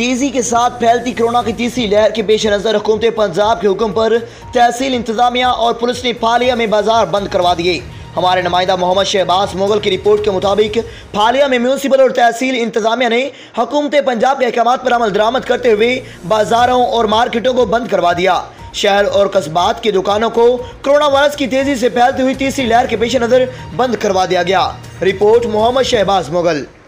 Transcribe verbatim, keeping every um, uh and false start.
तेज़ी के साथ फैलती कोरोना की तीसरी लहर के पेश नज़र हुकूमत पंजाब के हुक्म पर तहसील इंतजामिया और पुलिस ने फालिया में बाजार बंद करवा दिए। हमारे नुमाइंदा मोहम्मद शहबाज मुगल की रिपोर्ट के मुताबिक फालिया में म्यूनसिपल और तहसील इंतजामिया ने हुकूमत पंजाब के अहकाम पर अमल दरामद करते हुए बाजारों और मार्केटों को बंद करवा दिया। शहर और कस्बात की दुकानों को कोरोना वायरस की तेज़ी से फैलती हुई तीसरी लहर के पेश नज़र बंद करवा दिया गया। रिपोर्ट मोहम्मद शहबाज मुगल।